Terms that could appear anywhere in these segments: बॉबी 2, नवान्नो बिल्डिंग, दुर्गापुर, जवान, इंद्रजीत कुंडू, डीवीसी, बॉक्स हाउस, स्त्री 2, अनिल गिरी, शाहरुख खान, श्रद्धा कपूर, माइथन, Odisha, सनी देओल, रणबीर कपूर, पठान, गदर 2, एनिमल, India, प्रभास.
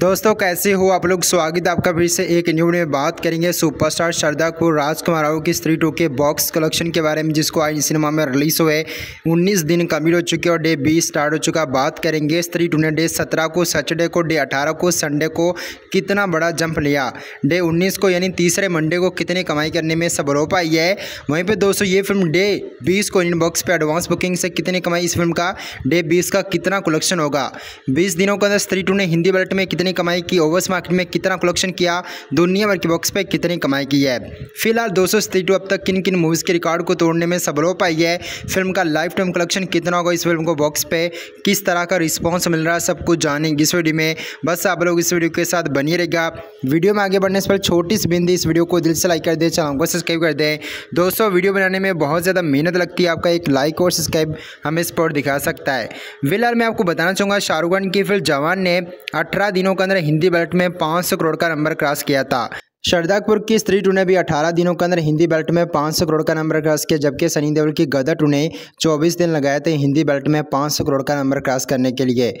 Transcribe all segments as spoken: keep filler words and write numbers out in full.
दोस्तों कैसे हो आप लोग, स्वागत है आपका फिर से एक न्यू में। बात करेंगे सुपरस्टार श्रद्धा कपूर राजकुमार राव की स्त्री टू के बॉक्स कलेक्शन के बारे में, जिसको आज सिनेमा में रिलीज हुए उन्नीस दिन कम्प्लीट हो चुके और डे बीस स्टार्ट हो चुका। बात करेंगे स्त्री टू ने डे सत्रह को, सैटरडे को, डे अठारह को, संडे को कितना बड़ा जंप लिया, डे उन्नीस को यानी तीसरे मंडे को कितनी कमाई करने में सफल हो पाई है। वहीं पर दोस्तों ये फिल्म डे बीस को इंडियन बॉक्स पर एडवांस बुकिंग से कितनी कमाई, इस फिल्म का डे बीस का कितना कलेक्शन होगा, बीस दिनों के अंदर स्त्री टू ने हिंदी बजट में कितनी कमाई की, ओवरसीज मार्केट में कितना कलेक्शन किया, दुनिया भर के बॉक्स पे कितनी कमाई की है। फिलहाल दोस्तों स्त्री टू अब तक किन किन मूवीज़ के रिकॉर्ड को तोड़ने में सफल हो पाई है, फिल्म का लाइफ टाइम कलेक्शन कितना होगा, इस फिल्म को बॉक्स पे किस तरह का रिस्पांस मिल रहा है, सब कुछ जानेंगे इस वीडियो में। बस आप लोग इस वीडियो के साथ बनिए रहेगा। वीडियो में आगे बढ़ने से पहले छोटी सी बिंदी, इस वीडियो को दिल से लाइक कर दें, चैनल को सब्सक्राइब कर दें। दोस्तों वीडियो बनाने में बहुत ज़्यादा मेहनत लगती है, आपका एक लाइक और सब्सक्राइब हमें सपोर्ट दिखा सकता है। फिलहाल मैं आपको बताना चाहूँगा शाहरुख खान की फिल्म जवान ने अठारह दिनों के अंदर हिंदी बजट में पाँच सौ करोड़ का नंबर क्रॉस किया था। श्रद्धा कपूर की स्त्री टू ने भी अठारह दिनों के अंदर हिंदी बजट में पाँच सौ करोड़ का नंबर क्रॉस किया, जबकि सनी देओल की गदर टू ने चौबीस दिन लगाए थे हिंदी बजट में पाँच सौ करोड़ का नंबर क्रॉस करने के लिए।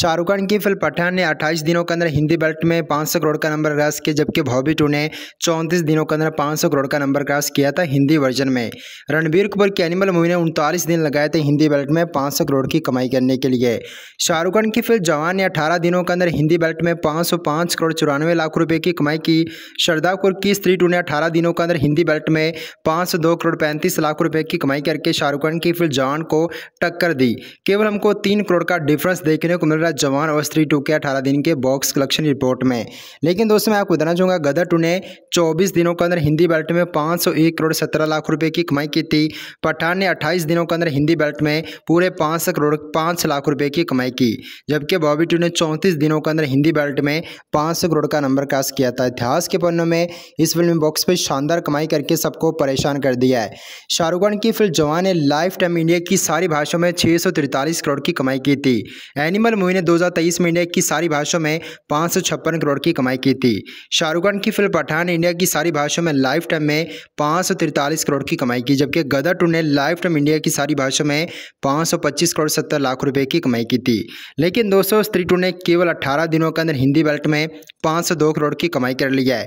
शाहरुख खान की फिल्म पठान ने अट्ठाईस दिनों के अंदर हिंदी बजट में पाँच सौ करोड़ का नंबर क्रॉस किया, जबकि बॉबी टू ने चौंतीस दिनों के अंदर पाँच सौ करोड़ का नंबर क्रॉस किया था हिंदी वर्जन में। रणबीर कपूर की एनिमल मूवी ने उनतालीस दिन लगाए थे हिंदी बजट में पाँच सौ करोड़ की कमाई करने के लिए। शाहरुख खान की फिल्म जवान ने अठारह दिनों के अंदर हिंदी बजट में पाँच सौ पाँच करोड़ चौरानवे लाख रुपये की कमाई की। श्रद्धा कपूर की स्त्री टू ने अठारह दिनों के अंदर हिंदी बजट में पाँच सौ दो करोड़ पैंतीस लाख रुपए की कमाई करके शाहरुख खान की फिल्म जवान को टक्कर दी। केवल हमको तीन करोड़ का डिफरेंस देखने को मिल रहा है जवान और स्त्री टू के अठारह दिन के बॉक्स कलेक्शन रिपोर्ट में। लेकिन दोस्तों मैं आपको बताना चाहूँगा गदर टू ने चौबीस दिनों के अंदर हिंदी बजट में पाँच सौ एक करोड़ सत्रह लाख रुपये की कमाई की थी। पठान ने अट्ठाईस दिनों के अंदर हिंदी बजट में पूरे पाँच सौ करोड़ पाँच लाख रुपये की कमाई की, जबकि बॉबी टू ने चौंतीस दिनों के अंदर हिंदी बजट में पाँच सौ करोड़ का नंबर क्रॉस किया था। इतिहास के में इस फिल्म बॉक्स पे शानदार कमाई करके सबको परेशान कर दिया है। शाहरुख खान की फिल्म जवान ने लाइफ टाइम इंडिया की सारी भाषाओं में छः सौ तिरतालीस करोड़ की कमाई की थी। एनिमल मूवी ने दो हज़ार तेईस में इंडिया की सारी भाषाओं में पाँच सौ छप्पन करोड़ की कमाई की थी। शाहरुख खान की फिल्म पठान ने इंडिया की सारी भाषाओं में लाइफ टाइम में पाँच सौ तिरतालीस करोड़ की कमाई की, जबकि गदर टू ने लाइफ टाइम इंडिया की सारी भाषाओं में पाँच सौ पच्चीस करोड़ सत्तर लाख रुपये की कमाई की थी। लेकिन दोस्तों स्त्री टू ने केवल अठारह दिनों के अंदर हिंदी बजट में पाँच सौ दो करोड़ की कमाई कर ली है।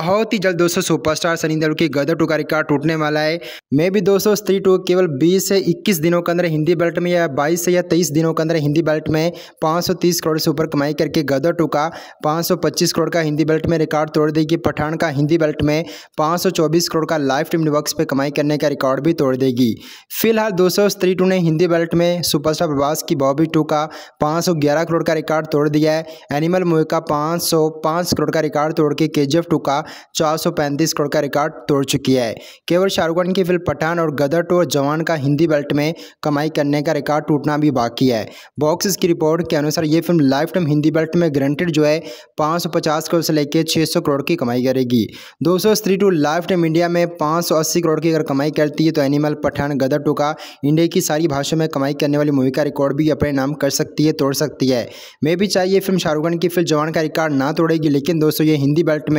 बहुत ही जल्द दोस्तों सुपरस्टार सनी देओल की गदर टू का रिकॉर्ड टूटने वाला है। मैं भी दोस्तों स्त्री टू केवल बीस से इक्कीस दिनों के अंदर हिंदी बजट में या बाईस से या तेईस दिनों के अंदर हिंदी बजट में पाँच सौ तीस करोड़ से ऊपर कमाई करके गदर टू का पाँच सौ पच्चीस करोड़ का हिंदी बजट में रिकॉर्ड तोड़ देगी। पठान का हिंदी बजट में पाँच सौ चौबीस करोड़ का लाइफ टाइम बॉक्स पर कमाई करने का रिकॉर्ड भी तोड़ देगी। फिलहाल दोस्तों स्त्री टू ने हिंदी बजट में सुपरस्टार प्रभास की बॉबी टू का पाँच सौ ग्यारह करोड़ का रिकॉर्ड तोड़ दिया है। एनिमल मूवी का पाँच सौ पाँच करोड़ का रिकॉर्ड तोड़ के केजीएफ टू का चार सौ पैंतीस करोड़ का रिकॉर्ड तोड़ चुकी है। केवल शाहरुख खान की फिल्म पठान और गदर टू और जवान का हिंदी बजट में कमाई करने का रिकॉर्ड टूटना भी बाकी है। बॉक्स की रिपोर्ट के अनुसार ये film life time Hindi budget में ग्रंटेड जो है पाँच सौ पचास करोड़ से लेकर छः सौ करोड़ की कमाई करेगी। दोस्तों Stree to life time India में पाँच सौ अस्सी करोड़ की अगर कमाई करती है तो एनिमल, पठान, गदर टू का इंडिया की सारी भाषा में कमाई करने वाली मूवी का रिकॉर्ड भी अपने नाम कर सकती है, तोड़ सकती है। मैं भी चाहिए फिल्म शाहरुख खान की फिल्म जवान का रिकॉर्ड ना तोड़ेगी, लेकिन दोस्तों ये हिंदी बजट में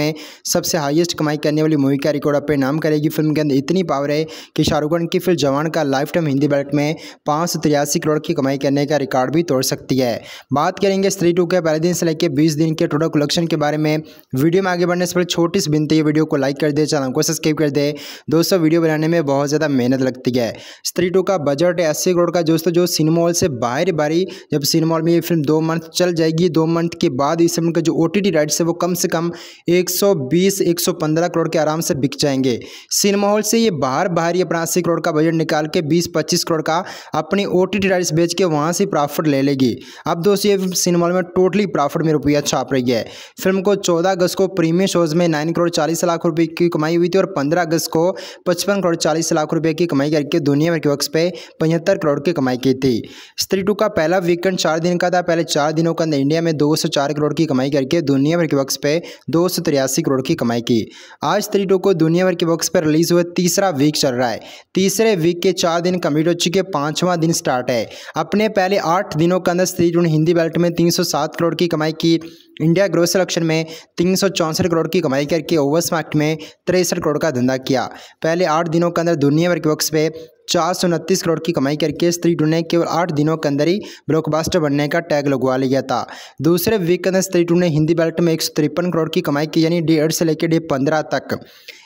सबसे हाईएस्ट कमाई करने वाली मूवी का रिकॉर्ड अपने नाम करेगी। फिल्म के अंदर इतनी पावर है कि शाहरुख खान की फिल्म जवान का लाइफ टाइम हिंदी बजट में पाँच सौ तिरासी करोड़ की कमाई करने का रिकॉर्ड भी तोड़ सकती है। बात करेंगे स्त्री टू के पहले दिन से लेकर बीस दिन के टोटल कलेक्शन के बारे में। वीडियो में आगे बढ़ने से पहले छोटी सी विनती है, वीडियो को लाइक कर दे, चैनल को सब्सक्राइब कर दे। दोस्तों वीडियो बनाने में बहुत ज़्यादा मेहनत लगती है। स्त्री टू का बजट है अस्सी करोड़ का दोस्तों, जो सिनेमा हॉल से बाहर बारी। जब सिनेमा हॉल में ये फिल्म दो मंथ चल जाएगी, दो मंथ के बाद इस फिल्म का जो ओ टी टी राइट्स है वो कम से कम एक सौ बीस एक सौ पंद्रह करोड़ के आराम से बिक जाएंगे। सिनेमा हॉल से ये बाहर बाहर ही अपना अस्सी करोड़ का बजट निकाल के बीस पच्चीस करोड़ का अपनी ओटीटी राइट्स बेच के वहाँ से प्रॉफिट ले लेगी। अब दोस्तों ये सिनेमा हॉल में टोटली प्रॉफिट में रुपया छाप रही है। फिल्म को चौदह अगस्त को प्रीमियर शोज में नौ करोड़ चालीस लाख रुपए की कमाई हुई थी और पंद्रह अगस्त को पचपन करोड़ चालीस लाख रुपए की कमाई करके दुनिया भर के बॉक्स पे पचहत्तर करोड़ की कमाई की थी। स्त्री टू का पहला वीकेंड चार दिन का था। पहले चार दिनों के अंदर इंडिया में दो सौ चार करोड़ की कमाई करके दुनिया भर के बॉक्स पे दो सौ तिरासी करोड़ की कमाई की। आज स्त्री टू को दुनिया भर के बॉक्स पर रिलीज हुए तीसरा वीक चल रहा है। तीसरे वीक के चार दिन कम्प्लीट हो चुके, पांचवा दिन स्टार्ट है। अपने पहले आठ दिनों के अंदर स्त्री टू ने हिंदी बजट में तीन सौ सात करोड़ की कमाई की, इंडिया ग्रोस सिलेक्शन में तीन सौ चौंसठ करोड़ की कमाई करके ओवर्स मार्केट में तिरसठ करोड़ का धंधा किया। पहले आठ दिनों के अंदर दुनिया भर के बॉक्स पे चार सौ उनतीस करोड़ की कमाई करके स्त्री टू ने केवल आठ दिनों के अंदर ही ब्लॉकबस्टर बनने का टैग लगवा लिया था। दूसरे वीक के अंदर स्त्री टू ने हिंदी बेल्ट में एक सौ तिरपन करोड़ की कमाई की, यानी डेढ़ से लेकर डेढ़ पंद्रह तक।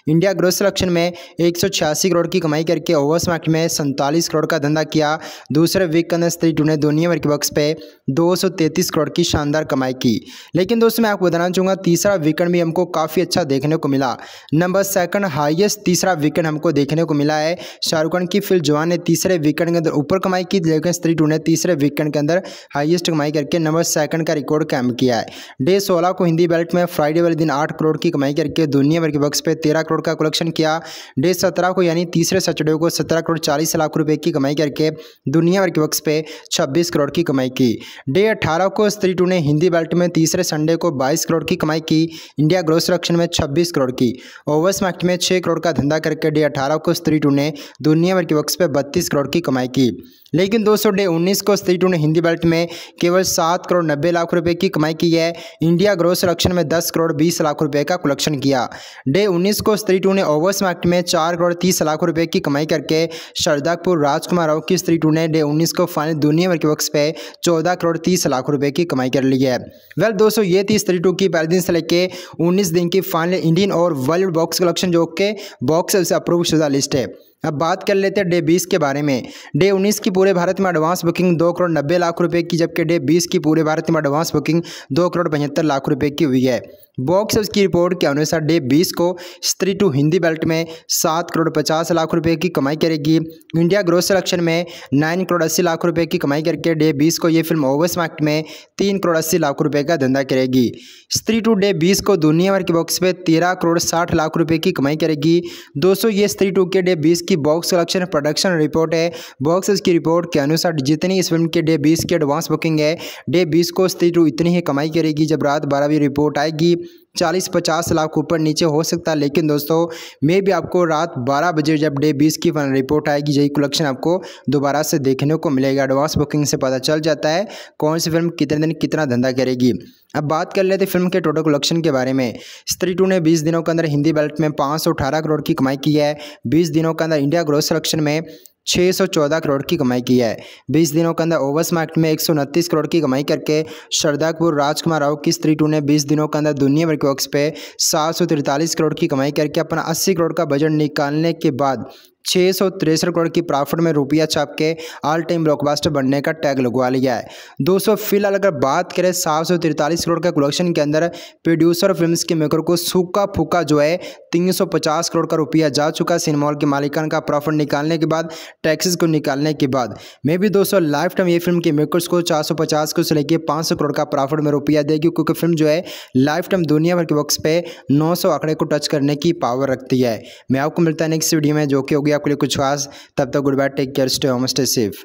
इंडिया ग्रोस सिलेक्शन में एक सौ छियासी करोड़ की कमाई करके ओवर्स मार्केट में सैंतालीस करोड़ का धंधा किया। दूसरे वीक के अंदर स्त्री टू ने दुनिया भर के बॉक्स पे दो सौ तैंतीस करोड़ की शानदार कमाई की। लेकिन दोस्तों मैं आपको बताना चाहूँगा तीसरा वीकेंड भी हमको काफ़ी अच्छा देखने को मिला। नंबर सेकंड हाईएस्ट तीसरा वीकेंड हमको देखने को मिला है। शाहरुख खान की फिल्म जवान ने तीसरे वीकेंड के अंदर ऊपर कमाई की, लेकिन स्त्री टू ने तीसरे वीकेंड के अंदर हाईएस्ट कमाई करके नंबर सेकंड का रिकॉर्ड कायम किया है। डे सोलह को हिंदी बेल्ट में फ्राइडे वाले दिन आठ करोड़ की कमाई करके दुनिया भर के बॉक्स पे तेरह करोड़ का कलेक्शन किया। डे सत्रह को यानी तीसरे सैटरडे को सत्रह करोड़ चालीस लाख रुपए की कमाई करके दुनिया भर के बॉक्स पे छब्बीस करोड़ की कमाई की। डे अठारह को स्त्री टू ने हिंदी बेल्ट में तीसरे संडे को बाईस करोड़ की कमाई की। इंडिया ग्रोस सिलेक्शन में छब्बीस करोड़ की ओवर्स मार्केट में छह करोड़ का धंधा करके डे अठारह को स्त्री टू ने दुनिया भर के बॉक्स पे बत्तीस करोड़ की कमाई की। लेकिन दोस्तों डे उन्नीस को स्त्री टू ने हिंदी बेल्ट में केवल सात करोड़ नब्बे लाख रुपए की कमाई की है। इंडिया ग्रोस सिलेक्शन में दस करोड़ बीस लाख रुपए का कलेक्शन किया। डे उन्नीस को स्त्री टू ने ओवर्स मार्केट में चार करोड़ तीस लाख रुपए की कमाई करके श्रद्धा कपूर राजकुमार राव की स्त्री टू ने डे उन्नीस को फाइनल दुनिया भर के बॉक्स पे चौदह करोड़ तीस लाख रुपए की कमाई कर ली है। वेल दोस्तों ये थी स्त्री टू की पहले दिन से लेके उन्नीस दिन की फाइनल इंडियन और वर्ल्ड बॉक्स कलेक्शन जो के बॉक्स हाउस से अप्रूव शुदा लिस्ट है। अब बात कर लेते हैं डे बीस के बारे में। डे उन्नीस की पूरे भारत में एडवांस बुकिंग दो करोड़ नब्बे लाख रुपए की, जबकि डे बीस की पूरे भारत में एडवांस बुकिंग दो करोड़ पचहत्तर लाख रुपए की हुई है। बॉक्स हाउस की रिपोर्ट के अनुसार डे बीस को स्त्री टू हिंदी बेल्ट में सात करोड़ पचास लाख रुपए की कमाई करेगी। इंडिया ग्रोस सिलेक्शन में नाइन करोड़ अस्सी लाख रुपए की कमाई करके डे बीस को यह फिल्म ओवर्स मार्केट में तीन करोड़ अस्सी लाख रुपए का धंधा करेगी। स्त्री टू डे बीस को दुनिया भर के बॉक्स पे तेरह करोड़ साठ लाख रुपए की कमाई करेगी। दोस्तों ये स्त्री टू के डे बीस की बॉक्स कलेक्शन प्रोडक्शन रिपोर्ट है। बॉक्स हाउस की रिपोर्ट के अनुसार जितनी इस फिल्म के डे बीस की एडवांस बुकिंग है, डे बीस को स्त्री टू इतनी ही कमाई करेगी। जब रात बारह बजे रिपोर्ट आएगी चालीस पचास लाख ऊपर नीचे हो सकता है, लेकिन दोस्तों मे भी आपको रात बारह बजे जब डे बीस की फाइनल रिपोर्ट आएगी यही कलेक्शन आपको दोबारा से देखने को मिलेगा। एडवांस बुकिंग से पता चल जाता है कौन सी फिल्म कितने दिन कितना धंधा करेगी। अब बात कर लेते फिल्म के टोटल कलेक्शन के बारे में। स्त्री टू ने बीस दिनों के अंदर हिंदी बेल्ट में पाँच सौ अठारह करोड़ की कमाई की है। बीस दिनों के अंदर इंडिया ग्रोस सिलेक्शन में छः सौ चौदह करोड़ की कमाई की है। बीस दिनों के अंदर ओवर्स मार्केट में एक सौ उनतीस करोड़ की कमाई करके श्रद्धा कपूर राजकुमार राव की स्त्री टू ने बीस दिनों के अंदर दुनिया भर के बॉक्स पे सात सौ तिरतालीस करोड़ की कमाई करके अपना अस्सी करोड़ का बजट निकालने के बाद छः सौ तिरसठ करोड़ की प्रॉफिट में रुपया छाप के ऑल टाइम ब्लॉकबस्टर बनने का टैग लगवा लिया है। दोस्तों फिलहाल अगर बात करें सात सौ तिरतालीस करोड़ के कलेक्शन के अंदर प्रोड्यूसर फिल्म्स के मेकर को सूखा फूका जो है तीन सौ पचास करोड़ का रुपया जा चुका। सिनेमा हॉल के मालिकान का प्रॉफिट निकालने के बाद, टैक्सेस को निकालने के बाद मे भी दोस्तों लाइफ टाइम ये फिल्म के मेकर्स को चार सौ पचास को से लेकर पाँच सौ करोड़ का प्रॉफिट में रुपया देगी, क्योंकि फिल्म जो है लाइफ टाइम दुनिया भर के बॉक्स पे नौ सौ आंकड़े को टच करने की पावर रखती है। मैं आपको मिलता है नेक्स्ट वीडियो में जो कि होगी आपके लिए कुछ खास। तब तक good bye, take care, stay home, stay safe.